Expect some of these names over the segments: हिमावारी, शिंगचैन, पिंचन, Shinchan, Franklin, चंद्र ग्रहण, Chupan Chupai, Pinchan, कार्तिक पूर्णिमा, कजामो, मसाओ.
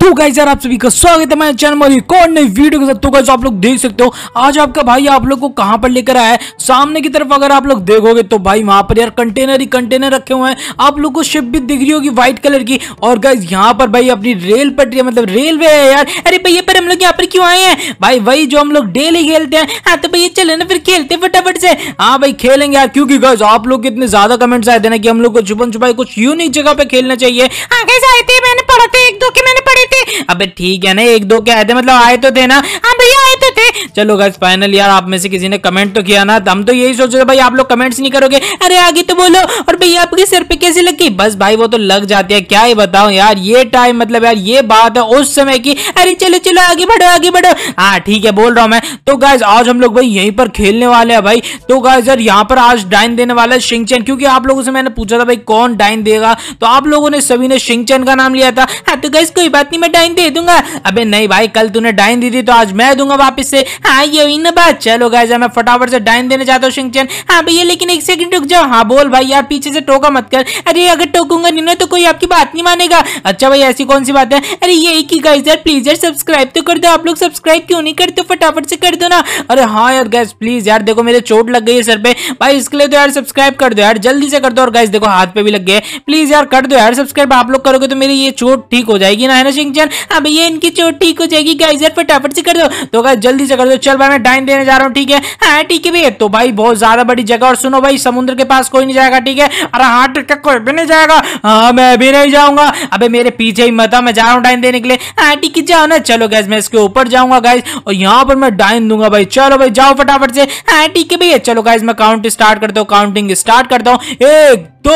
तो गाइस यार आप सभी का स्वागत है मेरे चैनल में एक और नई वीडियो के साथ। तो गाइस आप लोग देख सकते हो आज आपका भाई आप लोग को कहां पर लेकर आया है। सामने की तरफ अगर आप लोग देखोगे तो भाई वहां पर यार कंटेनर ही कंटेनर रखे हुए हैं। आप लोग को शिप भी दिख रही होगी व्हाइट कलर की। और गाइस यहाँ पर भाई अपनी रेल पटरी मतलब रेलवे है यार। अरे भैया पर हम लोग यहाँ पर क्यों आए हैं भाई? वही जो हम लोग डेली खेलते हैं। हाँ तो भैया चले ना फिर खेलते फटाफट से। हाँ भाई खेलेंगे यार, क्योंकि गाइस आप लोग इतने ज्यादा कमेंट्स आए थे ना कि हम लोग को छुपन छुपाई कुछ यूनिक जगह पे खेलना चाहिए। हाँ गाइस आए थे, मैंने पढ़ा था, एक दो के मैंने पढ़े थे। अबे ठीक है ना, एक दो के आए थे मतलब आए तो थे ना। हाँ भैया आए तो थे। चलो गाइस फाइनली यार आप में से किसी ने कमेंट तो किया ना। हम तो यही सोच रहे भाई आप लोग कमेंट्स नहीं करोगे। अरे आगे तो बोलो। और भैया आपके सिर पे कैसे लगी? बस भाई वो तो लग जाती है, क्या ही बताऊं यार। ये टाइम मतलब यार ये बात है उस समय की। अरे चलो चलो आगे बढ़ो आगे बढ़ो। हाँ ठीक है बोल रहा हूँ मैं। तो गाइस आज हम लोग भाई यहीं पर खेलने वाले हैं भाई। तो गाइस यार यहाँ पर आज डाइन देने वाला है शिंगचैन, क्योंकि आप लोगों से मैंने पूछा था भाई कौन डाइन देगा, तो आप लोगों ने सभी ने शिंगचैन का नाम लिया था। हाँ तो गाइस कोई बात नहीं, मैं डाइन दे दूंगा। अबे नहीं भाई, कल तूने डाइन दी थी तो आज मैं दूंगा वापस से। हाँ ये हुई ना बात। चलो गाइस मैं फटाफट से डाइन देने चाहता हूँ शिंगचैन। हाँ भैया लेकिन एक सेकंड रुक जाओ। हाँ बोल भाई यार, पीछे से टोका मत कर। अरे अगर टोकूंगा नहीं ना तो कोई आपकी बात नहीं मानेगा। अच्छा भाई ऐसी कौन सी बात है? अरे यही कि गाइस यार प्लीज यार सब्सक्राइब तो कर दो। आप लोग सब्सक्राइब क्यों नहीं करते? फटाफट से कर दो ना। अरे हाँ यार गाइस प्लीज यार, देखो मेरे चोट लग गई है सर पे भाई, इसके लिए तो यार सब्सक्राइब कर दो यार, जल्दी से कर दो। और गाइस देखो हाथ पे भी लग गए, प्लीज यार कर दो यार सब्सक्राइब। आप लोग करोगे तो मेरी ये चोट ठीक हो जाएगी ना, है ना शिंगचैन? हाँ भैया इनकी चोट ठीक हो जाएगी, गाइस यार फटाफट से कर दो। तो गाइस जल्दी से कर दो। चल भाई मैं डाइन देने जा रहा हूँ, ठीक है? हाँ ठीक है भैया। तो भाई बहुत ज्यादा बड़ी जगह, और सुनो भाई समुद्र के पास कोई नहीं जाएगा, ठीक है? अरे हार्ट अटैक कोई भी नहीं जाएगा। हाँ मैं भी नहीं जाऊंगा। अबे मेरे पीछे ही मत, मैं जा रहा हूँ डाइन देने के लिए। हाँ ठीक है जाओ ना। चलो गाइस मैं इसके ऊपर जाऊंगा गाइस, और यहाँ पर मैं डाइन दूंगा भाई। चलो भाई जाओ फटाफट से। हाँ ठीक है भैया। चलो गाइस मैं काउंट स्टार्ट करता हूँ, काउंटिंग स्टार्ट करता हूँ, 1 2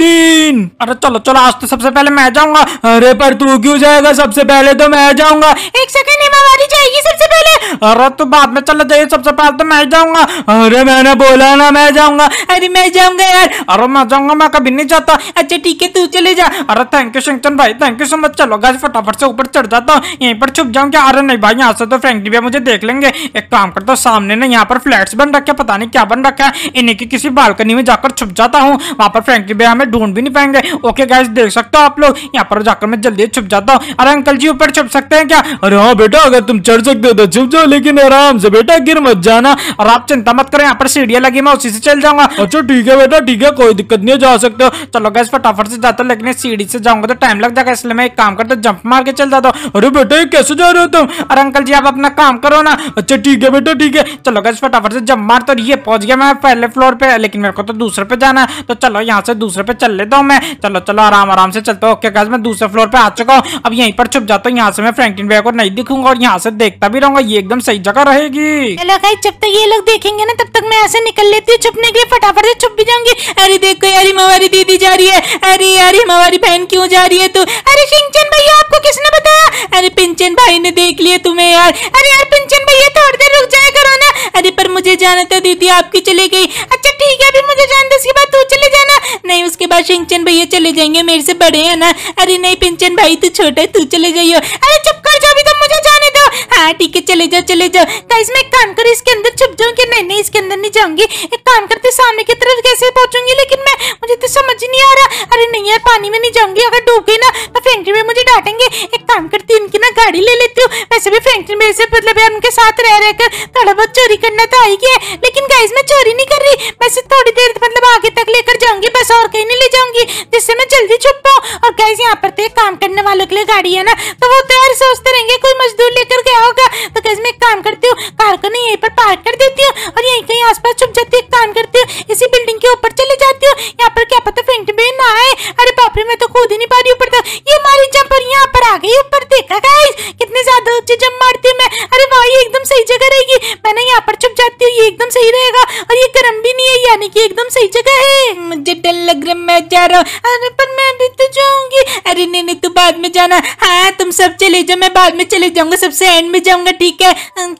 3। अरे चलो चलो आज तो सबसे पहले मैं जाऊंगा। अरे पर तू क्यों जाएगा? सबसे पहले तो मैं जाऊंगा। एक सेकंड हमारी जाएगी सबसे पहले। अरे तो बाद में चला जाइए, सबसे पहले तो मैं जाऊंगा। अरे मैंने बोला ना मैं जाऊंगा। अरे मैं जाऊंगा यार। अरे मैं जाऊंगा, मैं कभी नहीं जाता। अच्छा ठीक है तू चले जा। अरे थैंक यू शिंगचैन भाई, थैंक यू सो मच। चलो गाइस फटाफट से ऊपर चढ़ जाता हूँ, यहीं पर छुप जाऊँ क्या? अरे नहीं भाई यहाँ से तो फ्रैंकली भैया मुझे देख लेंगे। एक काम करता हूँ, सामने ना यहाँ पर फ्लैट्स बन रखे, पता नहीं क्या बन रखा है, इन्हीं की किसी बालकनी में जाकर छुप जाता हूँ। वहाँ पर फ्रैंकली भैया हमें ढूंढ भी नहीं पाएंगे। ओके गाइस देख सकते हो आप लोग, यहाँ पर जाकर मैं जल्दी छुप जाता हूँ। अरे अंकल जी ऊपर छुप सकते हैं क्या? अरे हाँ बेटा, अगर तुम चढ़ सकते हो तो छुप जाओ, लेकिन आराम से बेटा, गिर मत जाना। और आप चिंता मत करो, यहाँ पर सीढ़ियां लगी, मैं उसी से चल जाऊंगा। अच्छा ठीक है बेटा, ठीक है कोई दिक्कत नहीं है, जा सकते हो। चलो गाइस फटाफट से जाता हूँ, लेकिन सीढ़ी से जाऊंगा तो टाइम लग जाएगा, इसलिए मैं एक काम करता हूँ जंप मार के चल जाता हूँ। अरे बेटा कैसे जा रहे हो तुम? अरे अंकल जी आप अपना काम करो ना। अच्छा ठीक है बेटा ठीक है। चलो गाइस फटाफट से जंप मारता हूँ। ये पहुंच गया मैं पहले फ्लोर पे, लेकिन मेरे को तो दूसरे पे जाना है, तो चलो यहाँ से दूसरे पे चल लेता हूँ मैं। चलो चलो आराम आराम से चलता हूँ। ओके गाइस मैं दूसरे फ्लोर पे आ चुका हूँ, अब यहीं पर छुप जाता हूँ। यहाँ से मैं फ्रैंकलिन भैया को नहीं दिखूंगा, और यहाँ से देखता भी रहूंगा, ये एकदम सही जगह रहेगी। चलो गाइस जब तक ये लोग देखेंगे ना तब तक मैं ऐसे निकल लेती हूँ छुपने के लिए, फटाफट से छुप भी जाऊंगी। अरे देखो यार हमारी दीदी जा रही है। अरे यार हमारी बहन क्यों जा रही है तू? अरे शिंगचैन भैया आपको किसने बताया? अरे पिंचन भाई ने देख लिया तुम्हें यार। अरे यार पिंचन भैया थोड़ी देर रुक जाया करो ना। अरे पर मुझे जाना था दीदी आपकी चले गई। अच्छा ठीक है अभी मुझे जाना था, उसके बाद तू चले जाना। नहीं उसके बाद शिंगचैन भैया चले जाएंगे, मेरे से बड़े है ना। अरे नहीं पिंचन भाई तू छोटा है, तू चले जाइयो। अरे चुप कर जाओ, अभी तो मुझे जाने दो। हाँ ठीक है चले जाओ चले जाओ। गाइस मैं काम कर इसके अंदर छुप जाऊंगी। नहीं नहीं इसके अंदर नहीं जाऊंगी। एक काम करते सामने की तरफ कैसे पहुंचूंगी? लेकिन मैं मुझे तो समझ नहीं आ रहा। अरे नहीं यार पानी में नहीं जाऊंगी, अगर डूब गई ना तो फ्रैंकलिन में मुझे डांटेंगे। एक काम करती इनकी ना गाड़ी ले लेती हूँ, वैसे भी फ्रैंकलिन मेरे से मतलब यार उनके साथ रह रहकर थोड़ा बहुत चोरी करना तो आएगी। लेकिन गाइस मैं चोरी नहीं कर रही, वैसे थोड़ी देर मतलब आगे तक लेकर जाऊंगी बस, और कहीं नहीं ले जाऊंगी, जिससे मैं जल्दी छुप पाऊँ। और गाइस यहाँ पर तो काम करने वालों के लिए गाड़ी है ना, तो वो तो यार सोचते रहेंगे कोई मजदूर लेकर गया होगा। तो गाइस मैं काम करती हूँ, कार को नहीं यहीं पर पार्क कर देती हूँ, और यहीं कहीं आसपास छुप जाती हूँ। काम करती हूँ इसी बिल्डिंग के ऊपर चले जाती हूँ, यहाँ पर क्या पता फ्रैंकलिन भैया ना आए। अरे बाप रे मैं तो कूद ही नहीं पा रही ऊपर तक। ये हमारी जंप और यहाँ पर आ गई ऊपर। देखा गाइस कितने ज्यादा ऊंचे जंप मारती हूँ मैं। अरे वाह ये एकदम सही जगह रहेगी, मैं ना यहाँ पर छुप जाती हूँ, ये एकदम सही रहेगा। और ये गर्म भी नहीं है, यानी कि एकदम सही जगह है। मुझे डर लग रहा, मैं जा रहा हूँ। अरे पर मैं भी तो जाऊंगी। अरे नहीं नहीं तू बाद में जाना। हाँ तुम सब चले जाओ, मैं बाद में चले जाऊंगा, सबसे एंड में जाऊंगा। ठीक है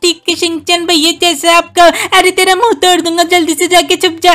ठीक है शिनचैन भैया जैसा आपका। अरे तेरा मुंह तोड़ दूंगा, जल्दी से जाके छुप जा।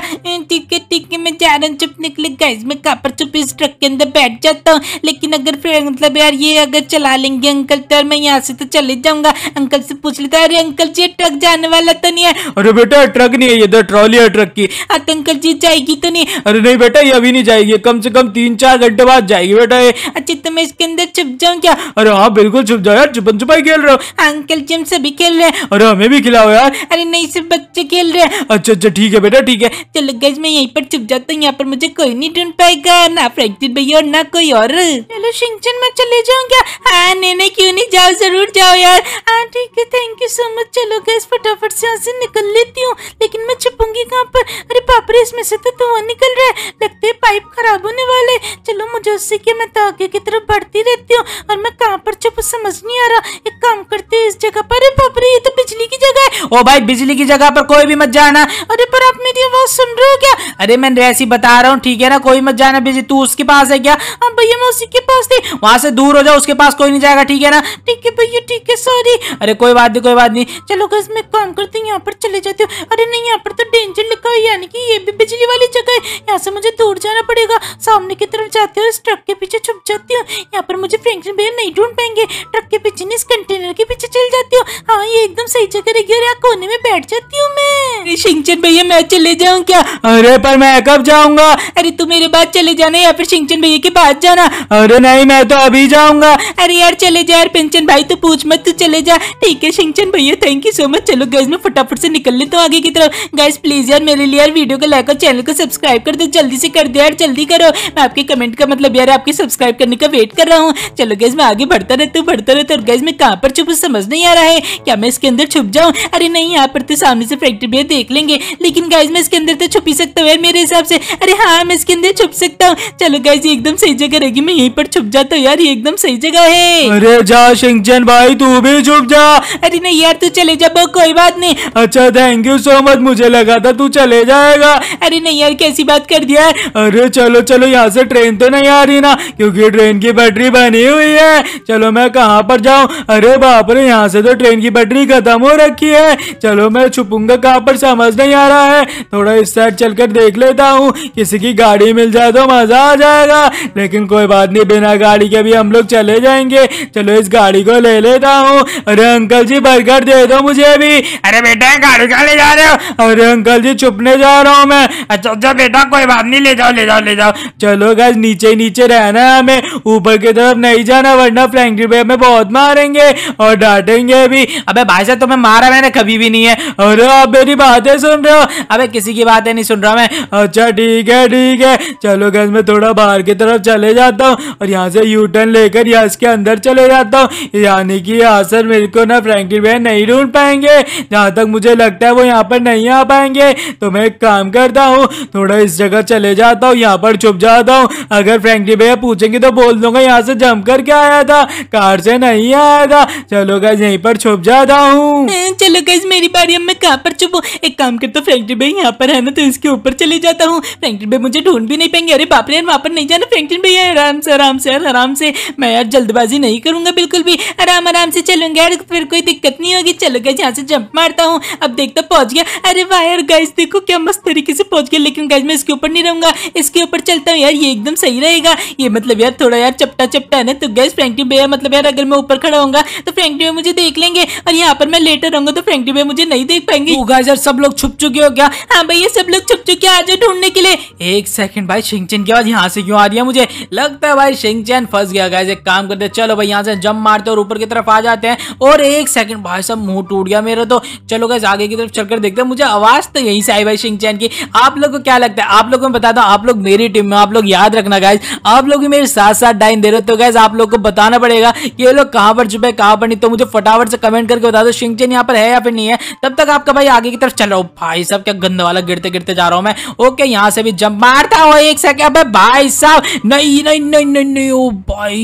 ठीक है मैं जा रहा हूँ छुपने के लिए। गाइस मैं कहाँ पर छुप, इस ट्रक के अंदर बैठ जाता हूँ। लेकिन अगर फिर मतलब यार ये अगर चला लेंगे अंकल तो मैं यहाँ से तो चले जाऊंगा। अंकल से पूछ लेता। अरे अंकल जी ट्रक जाने वाला तो नहीं है? अरे बेटा ट्रक नहीं है, इधर ट्रॉली है ट्रक की। हाँ तो अंकल जी जाएगी तो नहीं? अरे नहीं बेटा ये अभी नहीं जाएगी, कम से कम 3-4 घंटे बाद जाएगी बेटा ये। अच्छा तो मैं इसके अंदर छुप जाऊँ क्या? अरे हाँ बिल्कुल छुप जाओ यार, छुपन छुपाई खेल रहे हो? अंकल जी हम सभी खेल रहे हैं। अरे हमें भी खिलाओ यार। अरे नहीं सिर्फ बच्चे खेल रहे हैं। अच्छा अच्छा ठीक है बेटा ठीक है। चलो गाइस मैं यहीं पर छुप जाता हूँ, यहाँ पर मुझे कोई नहीं ढूंढ पाएगा, ना फ्रैंकलिन भैया और ना कोई और। चलो शिनचैन मैं चले जाऊँ क्या? हाँ नहीं क्यों नहीं, जाओ जरूर जाओ यार। हाँ ठीक है थैंक यू सो मच। चलो गाइस फटाफट से यहाँ से निकल लेती हूँ। लेकिन मैं छुपूंगी कहाँ पर? अरे बाप रे इसमें से तो धुआं निकल रहा है, लगता है पाइप खराब होने वाले। चलो मुझे उससे कि मैं तो आगे की तरफ बढ़ती रहती हूँ और मैं कहाँ पर छुप समझ नहीं आ रहा। एक काम करते हैं इस जगह पर। अरे बाप रे ये तो बिजली की जगह है। ओ भाई बिजली की जगह पर कोई भी मत जाना। अरे पर आप मेरी आवाज सुन रहे हो क्या? अरे मैं वैसे ही बता रहा हूँ ठीक है ना, कोई मत जाना। बिजली तू उसके पास है क्या? हाँ भैया मैं उसी के पास थी। वहां से दूर हो जाओ, उसके पास कोई नहीं जाएगा ठीक है ना। ठीक है भैया ठीक है सॉरी। अरे कोई बात नहीं कोई बात नहीं। चलो गाइस मैं काम करती हूँ, यहाँ पर चले जाती हूँ। अरे नहीं यहाँ पर तो डेंजर लिखा है, यानी कि ये भी बिजली वाली जगह है, यहाँ से मुझे दूर जाना पड़ेगा। सामने की तरफ जाती हूँ, इस ट्रक के पीछे छुप जाती हूँ। यहाँ पर मुझे फ्रैंकलिन भैया नहीं ढूंढ पाएंगे। ट्रक के पीछे नहीं, इस कंटेनर के पीछे चल जाती हूँ। हाँ ये एकदम सही जगह रहेगी और यहाँ कोने में बैठ जाती हूँ मैं। शिनचैन भैया मैं चले जाऊँ क्या? अरे पर मैं कब जाऊँगा? अरे तू मेरे बाद चले जाना या फिर शिनचैन भैया के पास जाना। अरे नहीं मैं तो अभी जाऊँगा। अरे यार चले जा यार, पिंचन भाई तो पूछ मत, तू चले जा। ठीक है शिनचैन भैया थैंक यू सो मच। चलो गाइस मैं फटाफट से निकल लेता हूँ आगे की तरफ। गाइस प्लीज यार मेरे लिए यार वीडियो को लाइक और चैनल को सब्सक्राइब कर दो, जल्दी से कर दो यार, जल्दी करो। मैं आपके कमेंट का मतलब यार आपके सब्सक्राइब करने का वेट कर रहा हूँ। चलो गाइस मैं आगे बढ़ता रहता हूँ। गाइस मैं कहाँ पर छुप समझ नहीं आ रहा है, क्या मैं इसके अंदर छुप जाऊँ? अरे नहीं यहाँ पर तो सामने से फैक्ट्री भैया देख लेंगे। लेकिन गाइस मैं इसके अंदर तो छुप ही सकता हूँ मेरे हिसाब से। अरे हाँ मैं इसके अंदर छुप सकता हूँ। चलो गाइस ये एकदम सही जगह रहेगी, मैं यहीं पर छुप जाता हूँ यार, ये एकदम सही जगह है। अरे जा शिनचैन भाई तू भी छुप जा। अरे नहीं यार तू चले जा, कोई बात नहीं। अच्छा थैंक यू सो मच, मुझे लगा था तू चले जाएगा। अरे नहीं यार कैसी बात कर दिया यार। अरे चलो चलो यहाँ से ट्रेन तो नहीं आ रही ना, क्योंकि ट्रेन की बैटरी बनी हुई है। चलो मैं कहाँ पर जाऊँ? अरे बाप रे यहाँ से तो ट्रेन की बैटरी खत्म हो रखी है। चलो मैं छुपूंगा कहाँ पर समझ नहीं आ रहा है, थोड़ा इस साइड चलकर देख लेता हूँ। किसी की गाड़ी मिल जाए तो मजा आ जाएगा, लेकिन कोई बात नहीं बिना गाड़ी के भी हम लोग चले जाएंगे। चलो इस गाड़ी को ले लेता हूँ। अरे अंकल जी बर्गर दे दो मुझे भी। अरे बेटा गाड़ी कहाँ ले जा रहे हो? अरे अंकल जी छुपने जा रहा हूँ मैं। अच्छा अच्छा बेटा कोई बात नहीं, ले जाओ ले जाओ ले जाओ। चलो गाइस नीचे नीचे रहना है हमें, ऊपर की तरफ नहीं जाना, वरना फ्रैंकलिन भैया हमें बहुत मारेंगे और डांटेंगे भी। अबे भाई साहब तुम्हें मारा मैंने कभी भी नहीं है। अरे आप मेरी बातें सुन रहे हो? अबे किसी की बातें नहीं सुन रहा मैं। अच्छा ठीक है ठीक है। चलो गाइस मैं थोड़ा बाहर की तरफ चले जाता हूँ और यहाँ से यू टर्न लेकर यहाँ इसके अंदर चले जाता हूँ, यानी कि यहाँ से मेरे को ना फ्रैंकलिन भैया नहीं ढूंढ पाएंगे। जहाँ तक मुझे लगता है वो यहाँ पर नहीं आ पाएंगे। तो मैं एक काम करता हूँ, थोड़ा इस जगह चले जाता हूँ, यहाँ पर छुप जाता हूँ। अगर फ्रैंकलिन भैया पूछेंगे तो बोल दूंगा यहाँ से जम करके आया था, कार से नहीं आया था। चलो गाइस यहीं पर छुप जाता हूँ। चलो गाइस मेरी बारी, अब मैं कहाँ पर छुपूं? एक काम करता हूँ, फ्रैंकलिन भैया यहाँ पर है ना तो इसके ऊपर चले जाता हूँ। फ्रैंकलिन भैया मुझे ढूंढ भी नहीं पाएंगे। अरे बाप रे यार वहाँ पर नहीं जाना। फ्रैंकलिन भैया आराम से आराम से यार, आराम से। मैं यार जल्दबाजी नहीं करूंगा बिल्कुल भी, आराम आराम से चलूंगा यार, फिर कोई दिक्कत नहीं होगी। चलो गाइस यहाँ से जंप मारता हूँ। अब देखता पहुंच गया। अरे वाह यार गाइस देखो क्या मस्त तरीके से पहुंच गया। लेकिन गाइस मैं इसके ऊपर नहीं रहूंगा, इसके ऊपर चलता हूँ यार, ये एकदम सही रहेगा। ये मतलब यार थोड़ा यार चपटा चपटा है ना, तो गाइस फ्रैंकलिन भैया मतलब यार अगर मैं ऊपर खड़ा होऊंगा तो फ्रैंकलिन भैया मुझे देख लेंगे, और यहाँ पर मैं लेटर रहूंगा तो फ्रैंकलिन भैया मुझे नहीं देख पाएंगे। ओ गाइस यार सब लोग छुप चुके हो क्या? हाँ भैया सब लोग छुप चुके, आ जाओ ढूंढने के लिए। एक सेकंड भाई शिनचैन की आवाज यहाँ से क्यों आ रही है? मुझे लगता है भाई शिनचैन फंस गया। गाइस एक काम करते हैं, चलो भाई यहाँ से जंप मारते और ऊपर की तरफ आ जाते हैं। और एक सेकंड भाई सब मुंह टूट गया मेरा तो। चलो गाइस आगे की तरफ चलकर देखते हैं। मुझे आवाज तो यही से आई भाई शिनचैन की। आप लोग को क्या लगता है? आप लोग को बताता हूँ, आप लोग मेरी टीम में, आप लोग याद रखना गाइस, आप लोग भी मेरे साथ साथ डाइन दे रहे हो। तो गाइस आप लोग को बताना पड़ेगा कि ये लोग कहाँ पर छुपे कहाँ पर नहीं। तो मुझे फटाफट से कमेंट करके बता दो शिनचैन यहाँ पर है या फिर नहीं है। तब तक आपका भाई आगे की तरफ चलो। भाई साहब क्या गंदा वाला, गिरते गिरते जा रहा हूँ मैं। ओके यहाँ से भी जंप मारता हूँ। एक सेकंड भाई साहब नहीं नहीं नहीं नहीं नहीं, ओ भाई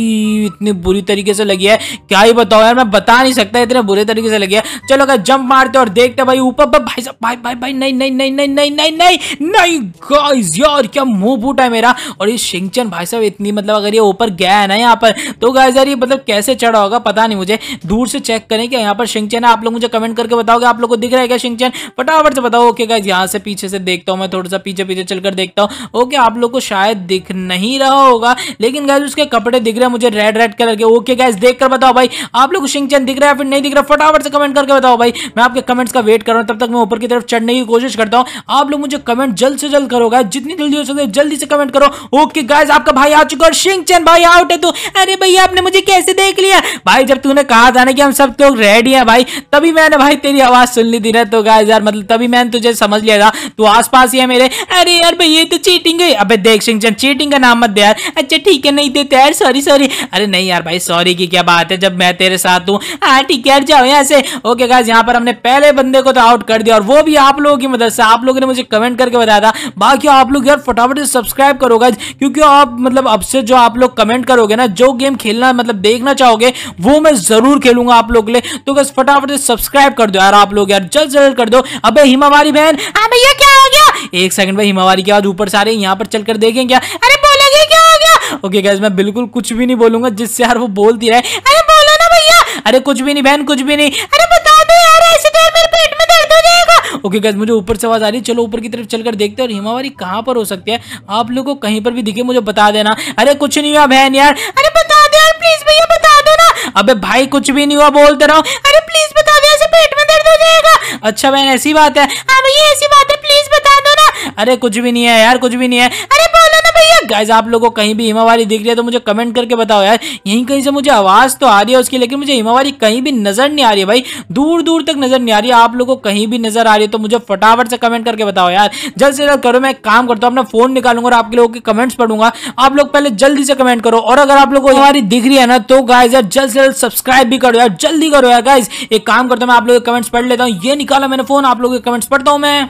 इतनी बुरी तरीके से लगी है क्या ही बताओ यार, मैं बता नहीं सकता इतने बुरे तरीके से लगी है। चलो गाइस जंप मारते और देखते भाई ऊपर। भाई साहब भाई भाई भाई नहीं नहीं नहीं नहीं नहीं नहीं नहीं नहीं गाइस यार क्या मुंह फूटा है मेरा। और ये शिनचैन भाई साहब इतनी मतलब अगर ये ऊपर गया है ना यहाँ पर तो गाइस यार ये मतलब कैसे चढ़ा होगा पता नहीं मुझे, दूर से चेक करें कि यहाँ पर शिनचैन है। आप लोग मुझे कमेंट करके बताओगे आप लोग को दिख रहा है क्या शिनचैन, फटाफट से बताओ। ओके गाइस यहाँ से पीछे से देखता हूँ मैं, थोड़ा सा पीछे पीछे चलकर देखता हूँ। ओके आप लोग को शायद दिख नहीं रहा होगा, लेकिन गाइस उसके कपड़े दिख रहे हैं मुझे रेड रेड कलर के। ओके गाइस देख कर बताओ भाई आप लोग को शिनचैन दिख रहा है फिर नहीं दिख रहा, फटाफट से कमेंट करके बताओ भाई। मैं आपके कमेंट्स का वेट कर रहा हूँ, तब तक मैं ऊपर की तरफ चढ़ने की कोशिश करता हूँ। आप लोग मुझे कमेंट जल्द से जल्द करो गाइस, जितनी जल्दी हो सके जल्दी से कमेंट करो। ओके गाइस आपका भाई आ चुका और शिनचैन भाई आउट है। तो अरे भाई आपने मुझे कैसे देख लिया भाई, जब तूने कहा था ना कि हम सब लोग रेडी हैं भाई, तभी मैंने भाई तेरी आवाज सुन ली थी ना, तो गाइस यार मतलब तभी मैंने तुझे समझ लिया था, तू आसपास ही है मेरे। अरे यार भाई ये तो चीटिंग है। अबे देख शिनचैन चीटिंग का नाम मत दे यार। अच्छा ठीक है नहीं देते यार, सॉरी सॉरी। अरे नहीं यार भाई सॉरी की क्या बात है, जब मैं तेरे साथ हूँ। हाँ ठीक है जाओ यहाँ से। ओके गाइस यहाँ पर हमने पहले बंदे को तो आउट कर दिया, और वो भी आप लोगों की मदद से, आप लोगों ने मुझे कमेंट करके बताया था। बाकी आप लोग यार फटाफट से सब्सक्राइब करो गाइस, क्योंकि आप मतलब अब से जो आप लोग कमेंट करोगे ना, जो गेम खेलना मतलब देखना चाहोगे वो मैं जरूर खेलूंगा आप लोग के लिए। तो गाइस फटाफट से सब्सक्राइब कर दो यार आप लोग, यार जल्द से जल्द कर दो। अबे हिमावारी बहन, हाँ भैया क्या हो गया, एक सेकंड भाई, हिमावारी के बाद ऊपर सारे यहाँ पर चलकर देखें क्या। अरे बोलोगे क्या हो गया। ओके गाइस मैं बिल्कुल कुछ भी नहीं बोलूंगा, जिससे यार वो बोलती रहे। अरे बोलो ना भैया। अरे कुछ भी नहीं बहन कुछ भी नहीं। अरे बता दो यार ऐसे तो मेरे पेट में दर्द हो जाएगा। ओके गाइस मुझे ऊपर से आवाज आ रही है, चलो ऊपर की तरफ चलकर देखते हैं। और हिमावारी कहाँ पर हो सकती है, आप लोगों को कहीं पर भी दिखे मुझे बता देना। अरे कुछ नहीं हुआ बहन यार। अरे बता दो यार प्लीज भैया बता दो ना। अबे भाई कुछ भी नहीं हुआ बोलते रहो। अरे प्लीज बता दो ऐसे पेट में दर्द हो जाएगा। अच्छा बहन ऐसी बात है। हाँ भैया ऐसी बात है प्लीज बता दो ना। अरे कुछ भी नहीं है यार कुछ भी नहीं है। अरे बोलो ना भैया। गाइस आप लोगों को कहीं भी हिमावारी दिख रही है तो मुझे कमेंट करके बताओ यार। यहीं कहीं से मुझे आवाज तो आ रही है उसकी, लेकिन मुझे हिमावारी कहीं भी नजर नहीं आ रही है भाई, दूर दूर तक नजर नहीं आ रही है। आप लोगों को कहीं भी नजर आ रही है तो मुझे फटाफट से कमेंट करके बताओ यार, जल्द से जल्द करो। मैं काम करता हूँ अपना फोन निकालूंगा और आप लोगों के कमेंट्स पढ़ूंगा। आप लोग पहले जल्दी से कमेंट करो, और अगर आप लोगों को हिमावारी दिख रही है ना तो गाइस यार जल्द से जल्द सब्सक्राइब भी करो यार, जल्दी करो यार। गाइस एक काम करता हूँ मैं आप लोगों के कमेंट्स पढ़ लेता हूँ। ये निकाला मैंने फोन, आप लोगों के कमेंट्स पढ़ता हूँ मैं।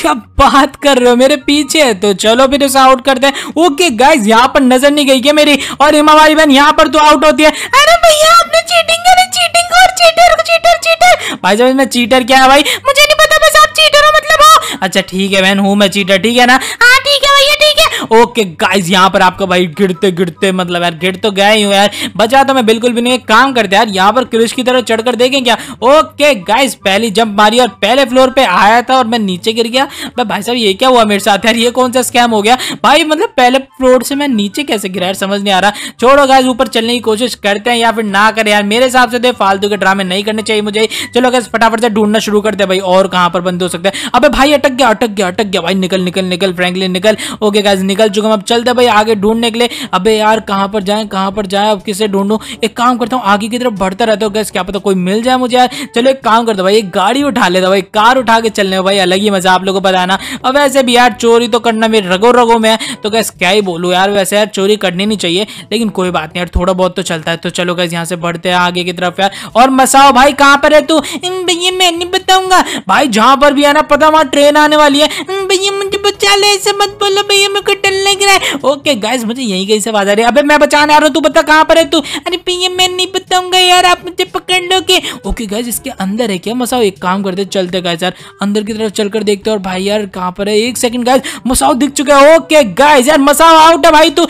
क्या बात कर रहे हो, मेरे पीछे है तो चलो फिर उसे आउट करते हैं। ओके गाइस यहाँ पर नजर नहीं गई क्या मेरी, और हिमावारी बहन यहाँ पर तो आउट होती है। अरे भैया आपने चीटिंग करी, चीटिंग और चीटर चीटर चीटर। भाई जब मैं चीटर क्या है भाई मुझे नहीं पता, बस आप चीटर हो मतलब हो। अच्छा ठीक है बहन हूँ मैं चीटर, ठीक है ना। हाँ ठीक है भैया ठीक है। ओके गाइस यहाँ पर आपका भाई गिरते गिरते मतलब यार गिर तो गया ही हूँ यार, बचा तो मैं बिल्कुल भी नहीं। काम करते यार यहाँ पर क्रिश की तरह चढ़कर देखें क्या। ओके गाइस पहली जंप मारी और पहले फ्लोर पे आया था और मैं नीचे गिर गया। भाई साहब ये क्या हुआ मेरे साथ यार, ये कौन सा स्कैम हो गया भाई, मतलब पहले फ्लोर से मैं नीचे कैसे गिरा यार समझ नहीं आ रहा। छोड़ो गाइस ऊपर चलने की कोशिश करते हैं या फिर ना करें यार, मेरे हिसाब से फालतू के ड्रामे नहीं करने चाहिए मुझे। चलो गाइस फटाफट से ढूंढना शुरू करते हैं भाई, और कहाँ पर बंद हो सकता है। अबे भाई अटक गया अटक गया अटक गया भाई, निकल निकल निकल फ्रैंकलिन निकल। ओके गाइस निकल चुका, अब चलते भाई आगे ढूंढने के लिए। अबे यार कहाँ पर जाए कहाँ पर जाए, अब किसे ढूंढूं। एक काम करता हूँ आगे की तरफ बढ़ता रहता हूँ गाइस, क्या पता कोई मिल जाए मुझे यार। चलो एक काम करता भाई एक गाड़ी उठा लेता भाई, कार उठा के चलने में भाई अलग ही मजा आप लोगों को बताना। अब वैसे भी यार चोरी तो करना मेरे रगो रगो में है, तो गाइस क्या ही बोलूं यार, वैसे यार चोरी करनी नहीं चाहिए लेकिन कोई बात नहीं यार, थोड़ा बहुत तो चलता है। तो चलो गाइस यहाँ से बढ़ते हैं आगे की तरफ यार। और मसाओ भाई कहाँ पर है तू। भैया मैं नहीं बताऊंगा भाई, जहाँ पर भी है ना पता वहाँ ट्रेन आने वाली है। भैया मुझे बचा ले, ऐसे मत बोलो भैया मेरे को डर लग रहा है। ओके गाइस मुझे यहीं कहीं से आवाज आ रही है। अबे मैं बचाने आ रहा हूँ, तू बता कहाँ पर है तू। अरे भैया मैं नहीं बताऊंगा यार, आप मुझे पकड़ लोगे। ओके गाइस इसके अंदर है क्या मसाओ, एक काम करते चलते गाइस यार अंदर की तरफ चलकर देखते हैं। और भाई यार कहाँ पर है, एक सेकंड गाइस मसाओ दिख चुका है। ओके गाइस यार मसाओ आउट है भाई, तू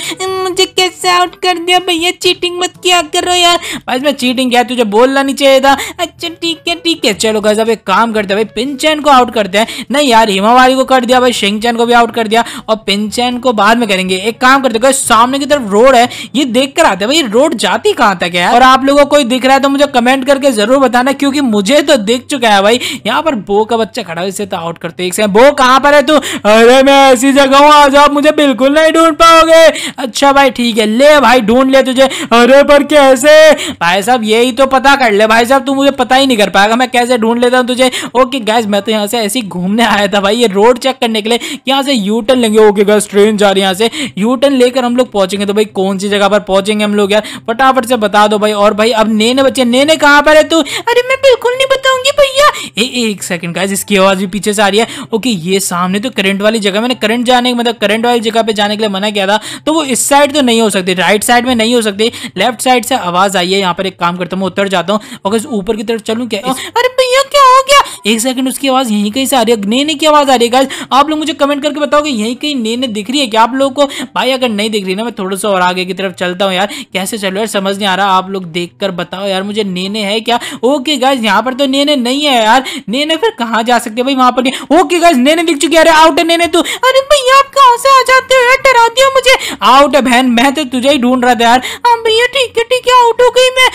मुझे कैसे आउट कर दिया भैया, चीटिंग मत किया करो यार। भाई मैं चीटिंग किया तुझे बोलना नहीं चाहिए था। अच्छा ठीक है ठीक है। चलो गाइस अब एक काम करते हैं भाई, पिनचैन को आउट करते हैं। नहीं यार हिमावारी को कर दिया भाई, शिनचैन को भी आउट कर दिया और पिनचैन को बाद में करेंगे। एक काम करते गाइस सामने की तरफ रोड है, ये देख कर आते हैं भाई, रोड जाती कहाँ तक है। और आप लोगों को कोई दिख रहा है तो मुझे कमेंट करके जरूर बताना, क्योंकि मुझे तो दिख चुका है भाई। यहाँ पर बो का बच्चा खड़ा है, इसे तो आउट करते हैं। बो कहाँ पर है तू। अरे मैं ऐसी जगह हूँ आज आप मुझे बिल्कुल नहीं ढूंढ पाओगे। अच्छा भाई ठीक है ले भाई ढूंढ ले तुझे। अरे पर कैसे भाई साहब, यही तो पता कर ले भाई साहब, तू मुझे पता ही नहीं कर पाएगा मैं कैसे ढूंढ लेता हूँ तुझे। ओके गाइस मैं तो यहाँ से ऐसे घूमने आया था भाई, ये रोड चेक करने के लिए कि यहाँ से यू टर्न लेंगे। ओके गाइस ट्रेन जा रही है, यहाँ से यू टर्न लेकर हम लोग पहुंचेंगे। तो भाई कौन सी जगह पर पहुंचेंगे हम लोग यार, फटाफट से बता दो भाई। और भाई अब नेने बच्चे, नेने कहाँ पर है तू। अरे मैं बिल्कुल नहीं बताऊंगी जाएंगे भैया। एक सेकंड गाइस, इसकी आवाज भी पीछे से आ रही है। ओके, ये सामने तो करंट वाली जगह, मैंने करंट जाने मतलब करंट वाली जगह पे जाने के लिए मना किया था, तो वो इस साइड तो नहीं हो सकती, राइट साइड में नहीं हो सकती, लेफ्ट साइड से आवाज आई है। यहाँ पर एक काम करता हूँ, मैं उतर जाता हूँ और ऊपर की तरफ चलूँ क्या? अरे भैया क्या हो गया? एक सेकंड, उसकी आवाज यहीं कहीं से आ रही है, नेने की आवाज आ रही है। गाइस आप लोग मुझे कमेंट करके बताओ कि यहीं कहीं नेने दिख रही है क्या आप लोगों को? भाई अगर नहीं दिख रही ना, मैं थोड़ा सा और आगे की तरफ चलता हूँ यार। कैसे चलो यार, समझ नहीं आ रहा, आप लोग देखकर बताओ यार मुझे नेने है क्या? ओके गाइस यहाँ पर तो नेने नहीं है यार, नेने फिर कहाँ जा सकते हैं भाई? वहां पर ओके गाइस नेने दिख चुकी है। अरे आउट है नेने तू। अरे भैया आप कहाँ से आ जाते हो यार, डरा दिया मुझे। आउट है बहन, मैं तो तुझे ही ढूंढ रहा था यार। हां भैया ठीक है आउट हो गई मैं।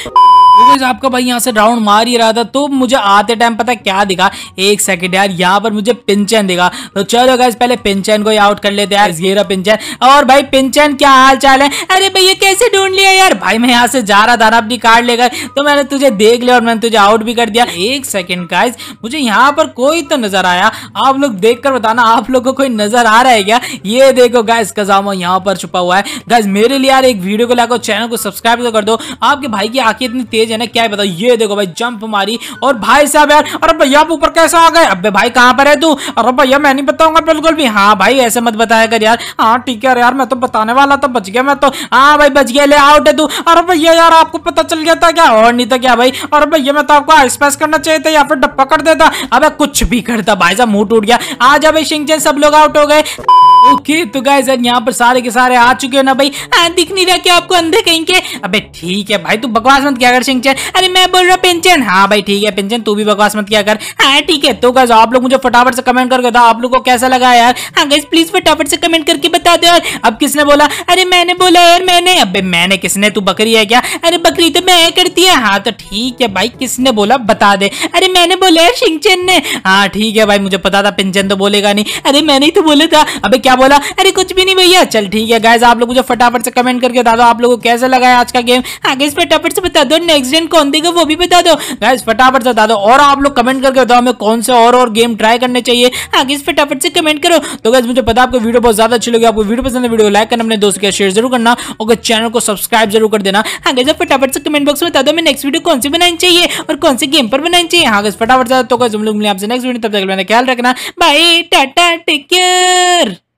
आपका भाई यहाँ से राउंड मार ही रहा था तो मुझे आते टाइम पता क्या दिखा, एक सेकंड यार, यहाँ पर मुझे पिंचन दिखा। तो चलो गाइस पहले पिंचन को ही आउट कर लेते हैं। ये रहा पिंचन। और भाई पिंचन क्या हाल चाल है? अरे भैया कैसे ढूंढ लिया यार? भाई मैं यहाँ से जा रहा था ना अपनी कार लेकर, तो मैंने तुझे देख लिया और मैंने तुझे आउट भी कर दिया। एक सेकंड गाइस, मुझे यहाँ पर कोई तो नजर आया, आप लोग देख कर बताना आप लोग को कोई नजर आ रहा है क्या? ये देखो गाइस कजामो यहाँ पर छुपा हुआ है। गाइस मेरे लिए यार एक वीडियो को लाइक और चैनल को सब्सक्राइब कर दो। आपके भाई की आंखें इतनी तेज है ना क्या बताओ। ये देखो भाई जंप मारी और भाई साहब यार। अरे भैया आप ऊपर कैसे आ गए? अबे भाई कहाँ पर है तू? अरे भैया मैं नहीं बताऊंगा बिल्कुल भी। हाँ भाई ऐसे मत बताया कर यार। हाँ ठीक है यार, मैं तो बताने वाला था, बच गया मैं तो। हाँ भाई बच गया, ले आउट है तू। अरे भैया यार आपको पता चल गया था क्या? और नहीं तो क्या भाई। अरे भैया मैं तो आपको आइस पास करना चाहिए था या फिर डब्बा कर देता। अब कुछ भी करता भाई साहब, मुंह टूट गया। आ जा भाई शिंगचैन, सब लोग आउट हो गए। ओके तो गाइस यहाँ पर सारे के सारे आ चुके हैं ना भाई। दिख नहीं रहा क्या आपको अंधे कहीं के? अबे ठीक है भाई तू बकवास मत क्या कर शिंगचैन। अरे मैं बोल रहा पिंचन। हाँ भाई ठीक है पिंचन, तू भी बकवास मत क्या कर। हाँ ठीक है। तो गाइस आप लोग मुझे फटाफट से कमेंट करके बताओ आप लोग को कैसा लगा यार। हाँ गाइस प्लीज फटाफट से कमेंट करके बता दो यार। अब किसने बोला? अरे मैंने बोला यार, मैंने। अबे मैंने किसने? तू बकरी है क्या? अरे बकरी तो मैं करती है। हाँ तो ठीक है भाई, किसने बोला बता दे। अरे मैंने बोला यार शिंगचैन ने। हाँ ठीक है भाई, मुझे पता था पिंचन तो बोलेगा नहीं। अरे मैंने ही तो बोला था। अबे क्या बोला? अरे कुछ भी नहीं भैया। चल ठीक है गाइस, आप लोग मुझे फटाफट से कमेंट करके बता दो आप लोगों को कैसा लगा है आज का गेम। हाँ गाइस फटाफट से बता दो, नेक्स्ट गेम कौन देगा वो भी बता दो। गाइस फटाफट से बता दो और आप लोग कमेंट करके बताओ हमें कौन से और गेम ट्राई करने चाहिए। हाँ गाइस फटाफट से कमेंट करो। तो गाइस मुझे पता आपको वीडियो बहुत ज्यादा अच्छी लगी, आपको वीडियो पसंद है वीडियो लाइक करना, अपने दोस्तों के शेयर जरूर करना और चैनल को सब्सक्राइब जरूर कर देना। हाँ गाइस फटाफट से कमेंट बॉक्स में बता दो हमें नेक्स्ट वीडियो कौन सी बनानी चाहिए और कौन से गेम पर बनानी चाहिए। हाँ गाइस फटाफट से। तो गाइस हम लोग मिलेंगे आपसे नेक्स्ट वीडियो, तब तक अपना ख्याल रखना। Bye tata take care.